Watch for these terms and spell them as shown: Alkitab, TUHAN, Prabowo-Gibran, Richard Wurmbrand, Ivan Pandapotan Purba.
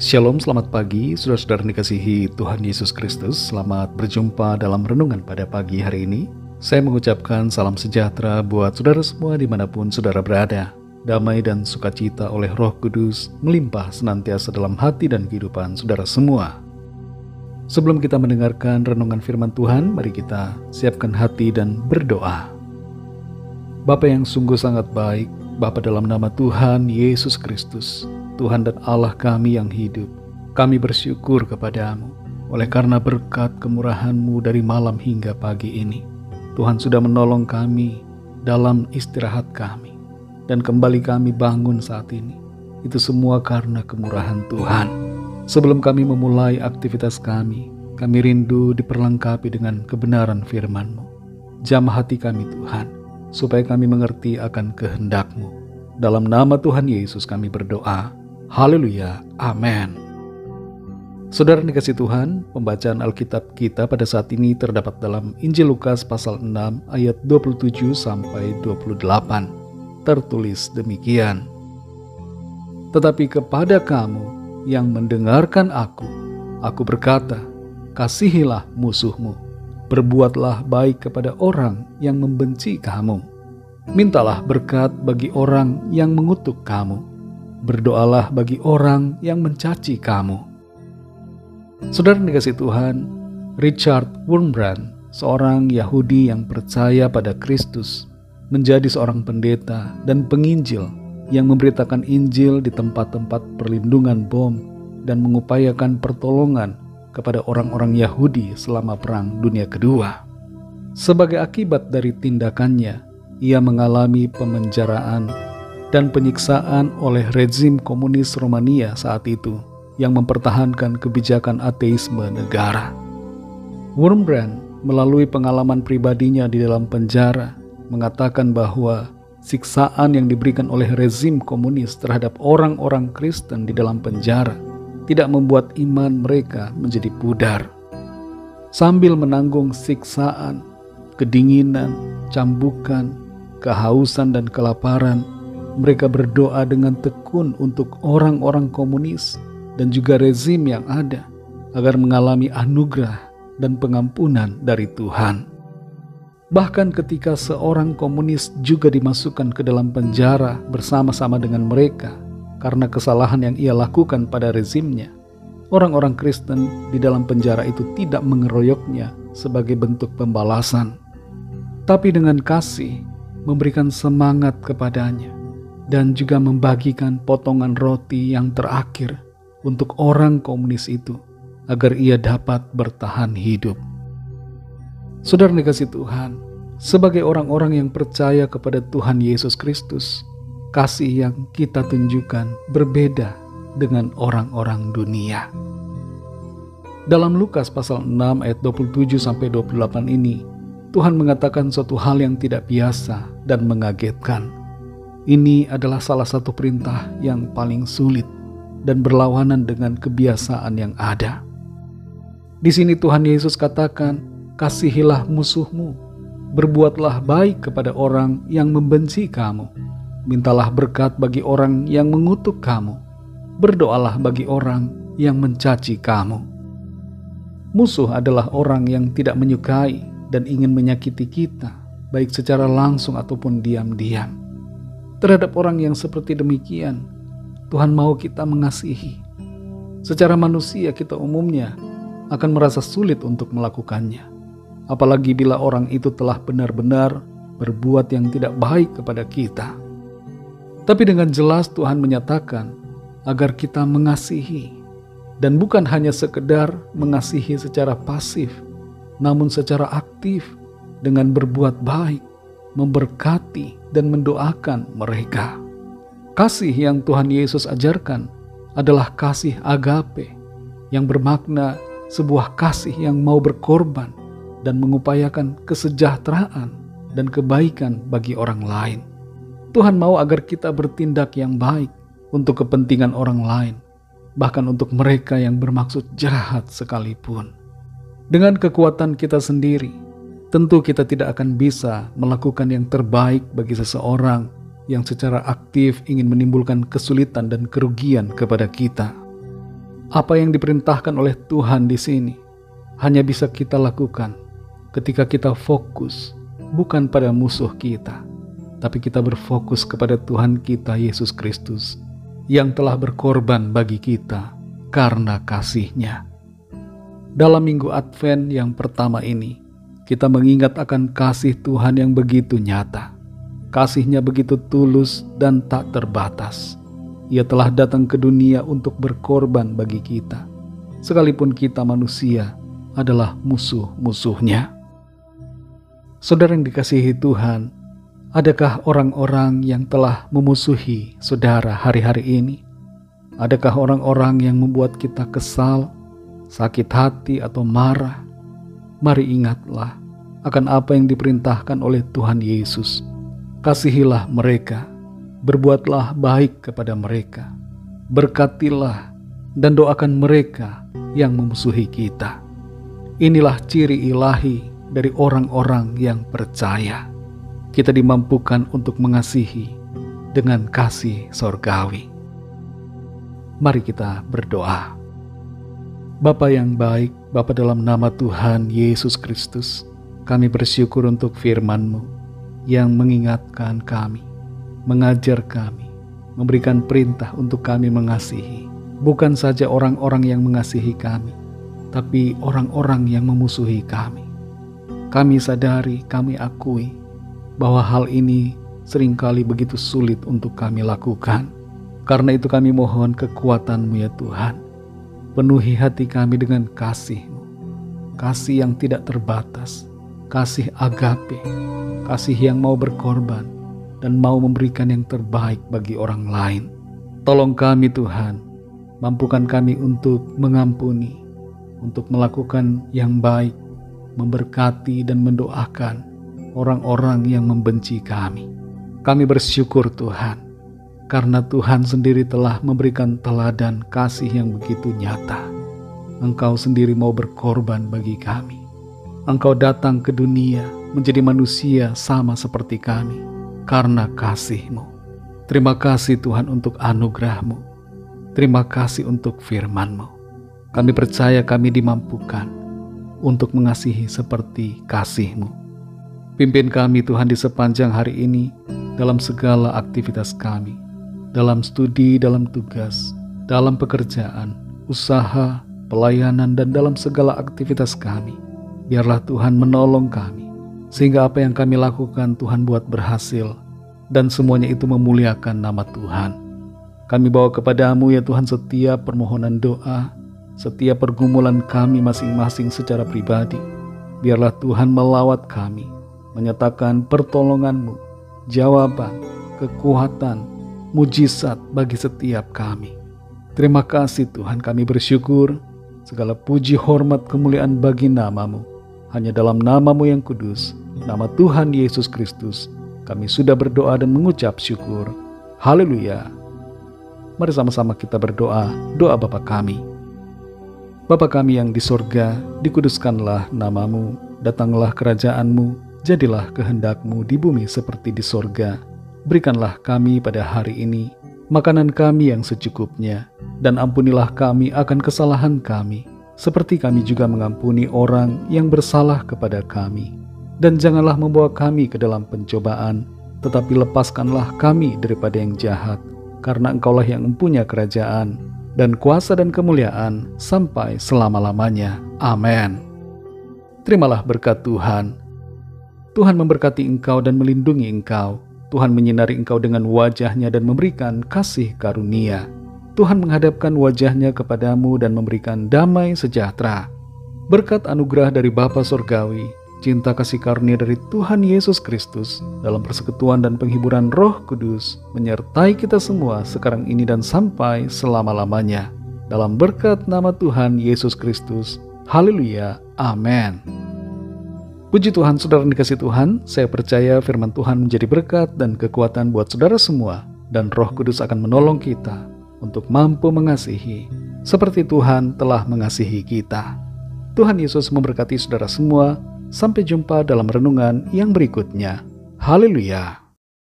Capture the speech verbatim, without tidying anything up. Shalom, selamat pagi, saudara-saudara dikasihi Tuhan Yesus Kristus. Selamat berjumpa dalam renungan pada pagi hari ini. Saya mengucapkan salam sejahtera buat saudara semua dimanapun saudara berada. Damai dan sukacita oleh Roh Kudus melimpah senantiasa dalam hati dan kehidupan saudara semua. Sebelum kita mendengarkan renungan firman Tuhan, mari kita siapkan hati dan berdoa. Bapa yang sungguh sangat baik, Bapa dalam nama Tuhan Yesus Kristus, Tuhan dan Allah kami yang hidup, kami bersyukur kepadamu oleh karena berkat kemurahan-Mu dari malam hingga pagi ini. Tuhan sudah menolong kami dalam istirahat kami dan kembali kami bangun saat ini. Itu semua karena kemurahan Tuhan. Sebelum kami memulai aktivitas kami, kami rindu diperlengkapi dengan kebenaran firman-Mu. Jamah hati kami Tuhan, supaya kami mengerti akan kehendak-Mu. Dalam nama Tuhan Yesus kami berdoa. Haleluya, amin. Saudara dikasihi Tuhan, pembacaan Alkitab kita pada saat ini terdapat dalam Injil Lukas pasal enam ayat dua puluh tujuh sampai dua puluh delapan. Tertulis demikian. Tetapi kepada kamu yang mendengarkan aku, aku berkata, kasihilah musuhmu, berbuatlah baik kepada orang yang membenci kamu, mintalah berkat bagi orang yang mengutuk kamu, berdoalah bagi orang yang mencaci kamu. Saudara dikasihi Tuhan, Richard Wurmbrand, seorang Yahudi yang percaya pada Kristus, menjadi seorang pendeta dan penginjil yang memberitakan Injil di tempat-tempat perlindungan bom dan mengupayakan pertolongan kepada orang-orang Yahudi selama Perang Dunia Kedua. Sebagai akibat dari tindakannya, ia mengalami pemenjaraan dan penyiksaan oleh rezim komunis Romania saat itu yang mempertahankan kebijakan ateisme negara. Wurmbrand melalui pengalaman pribadinya di dalam penjara mengatakan bahwa siksaan yang diberikan oleh rezim komunis terhadap orang-orang Kristen di dalam penjara tidak membuat iman mereka menjadi pudar. Sambil menanggung siksaan, kedinginan, cambukan, kehausan dan kelaparan, mereka berdoa dengan tekun untuk orang-orang komunis dan juga rezim yang ada agar mengalami anugerah dan pengampunan dari Tuhan. Bahkan ketika seorang komunis juga dimasukkan ke dalam penjara bersama-sama dengan mereka karena kesalahan yang ia lakukan pada rezimnya, orang-orang Kristen di dalam penjara itu tidak mengeroyoknya sebagai bentuk pembalasan, tapi dengan kasih memberikan semangat kepadanya dan juga membagikan potongan roti yang terakhir untuk orang komunis itu agar ia dapat bertahan hidup. Saudara dikasihi Tuhan, sebagai orang-orang yang percaya kepada Tuhan Yesus Kristus, kasih yang kita tunjukkan berbeda dengan orang-orang dunia. Dalam Lukas pasal enam ayat dua puluh tujuh sampai dua puluh delapan ini, Tuhan mengatakan suatu hal yang tidak biasa dan mengagetkan. Ini adalah salah satu perintah yang paling sulit dan berlawanan dengan kebiasaan yang ada. Di sini Tuhan Yesus katakan, kasihilah musuhmu, berbuatlah baik kepada orang yang membenci kamu, mintalah berkat bagi orang yang mengutuk kamu, berdoalah bagi orang yang mencaci kamu. Musuh adalah orang yang tidak menyukai dan ingin menyakiti kita, baik secara langsung ataupun diam-diam. Terhadap orang yang seperti demikian, Tuhan mau kita mengasihi. Secara manusia kita umumnya akan merasa sulit untuk melakukannya. Apalagi bila orang itu telah benar-benar berbuat yang tidak baik kepada kita. Tapi dengan jelas Tuhan menyatakan agar kita mengasihi. Dan bukan hanya sekedar mengasihi secara pasif, namun secara aktif dengan berbuat baik, memberkati dan mendoakan mereka. Kasih yang Tuhan Yesus ajarkan adalah kasih agape yang bermakna sebuah kasih yang mau berkorban dan mengupayakan kesejahteraan dan kebaikan bagi orang lain. Tuhan mau agar kita bertindak yang baik untuk kepentingan orang lain, bahkan untuk mereka yang bermaksud jahat sekalipun. Dengan kekuatan kita sendiri, tentu kita tidak akan bisa melakukan yang terbaik bagi seseorang yang secara aktif ingin menimbulkan kesulitan dan kerugian kepada kita. Apa yang diperintahkan oleh Tuhan di sini hanya bisa kita lakukan ketika kita fokus bukan pada musuh kita, tapi kita berfokus kepada Tuhan kita Yesus Kristus yang telah berkorban bagi kita karena kasih-Nya. Dalam minggu Advent yang pertama ini, kita mengingat akan kasih Tuhan yang begitu nyata. Kasih-Nya begitu tulus dan tak terbatas. Ia telah datang ke dunia untuk berkorban bagi kita, sekalipun kita manusia adalah musuh-musuhnya. Saudara yang dikasihi Tuhan, adakah orang-orang yang telah memusuhi saudara hari-hari ini? Adakah orang-orang yang membuat kita kesal, sakit hati atau marah? Mari ingatlah akan apa yang diperintahkan oleh Tuhan Yesus. Kasihilah mereka, berbuatlah baik kepada mereka, berkatilah dan doakan mereka yang memusuhi kita. Inilah ciri ilahi dari orang-orang yang percaya. Kita dimampukan untuk mengasihi dengan kasih sorgawi. Mari kita berdoa. Bapa yang baik, Bapa dalam nama Tuhan Yesus Kristus, kami bersyukur untuk firman-Mu yang mengingatkan kami, mengajar kami, memberikan perintah untuk kami mengasihi. Bukan saja orang-orang yang mengasihi kami, tapi orang-orang yang memusuhi kami. Kami sadari, kami akui bahwa hal ini seringkali begitu sulit untuk kami lakukan. Karena itu kami mohon kekuatan-Mu ya Tuhan. Penuhi hati kami dengan kasih-Mu, kasih yang tidak terbatas, kasih agape, kasih yang mau berkorban dan mau memberikan yang terbaik bagi orang lain. Tolong kami Tuhan, mampukan kami untuk mengampuni, untuk melakukan yang baik, memberkati dan mendoakan orang-orang yang membenci kami. Kami bersyukur Tuhan, karena Tuhan sendiri telah memberikan teladan kasih yang begitu nyata. Engkau sendiri mau berkorban bagi kami. Engkau datang ke dunia menjadi manusia sama seperti kami karena kasih-Mu. Terima kasih Tuhan untuk anugerah-Mu. Terima kasih untuk firman-Mu. Kami percaya kami dimampukan untuk mengasihi seperti kasih-Mu. Pimpin kami Tuhan di sepanjang hari ini dalam segala aktivitas kami. Dalam studi, dalam tugas, dalam pekerjaan, usaha, pelayanan, dan dalam segala aktivitas kami. Biarlah Tuhan menolong kami, sehingga apa yang kami lakukan Tuhan buat berhasil, dan semuanya itu memuliakan nama Tuhan. Kami bawa kepada-Mu ya Tuhan setiap permohonan doa, setiap pergumulan kami masing-masing secara pribadi. Biarlah Tuhan melawat kami, menyatakan pertolongan-Mu, jawaban, kekuatan, mujizat bagi setiap kami. Terima kasih Tuhan, kami bersyukur. Segala puji, hormat, kemuliaan bagi nama-Mu. Hanya dalam nama-Mu yang kudus, nama Tuhan Yesus Kristus, kami sudah berdoa dan mengucap syukur. Haleluya. Mari sama-sama kita berdoa doa Bapa kami. Bapa kami yang di sorga, dikuduskanlah nama-Mu, datanglah kerajaan-Mu, jadilah kehendak-Mu di bumi seperti di sorga. Berikanlah kami pada hari ini makanan kami yang secukupnya, dan ampunilah kami akan kesalahan kami, seperti kami juga mengampuni orang yang bersalah kepada kami. Dan janganlah membawa kami ke dalam pencobaan, tetapi lepaskanlah kami daripada yang jahat, karena Engkaulah yang mempunyai kerajaan, dan kuasa dan kemuliaan sampai selama-lamanya. Amin. Terimalah berkat Tuhan. Tuhan memberkati engkau dan melindungi engkau. Tuhan menyinari engkau dengan wajah-Nya dan memberikan kasih karunia. Tuhan menghadapkan wajah-Nya kepadamu dan memberikan damai sejahtera. Berkat anugerah dari Bapa sorgawi, cinta kasih karunia dari Tuhan Yesus Kristus, dalam persekutuan dan penghiburan Roh Kudus, menyertai kita semua sekarang ini dan sampai selama-lamanya. Dalam berkat nama Tuhan Yesus Kristus. Haleluya. Amin. Puji Tuhan, saudara dikasih Tuhan, saya percaya firman Tuhan menjadi berkat dan kekuatan buat saudara semua, dan Roh Kudus akan menolong kita untuk mampu mengasihi seperti Tuhan telah mengasihi kita. Tuhan Yesus memberkati saudara semua, sampai jumpa dalam renungan yang berikutnya. Haleluya.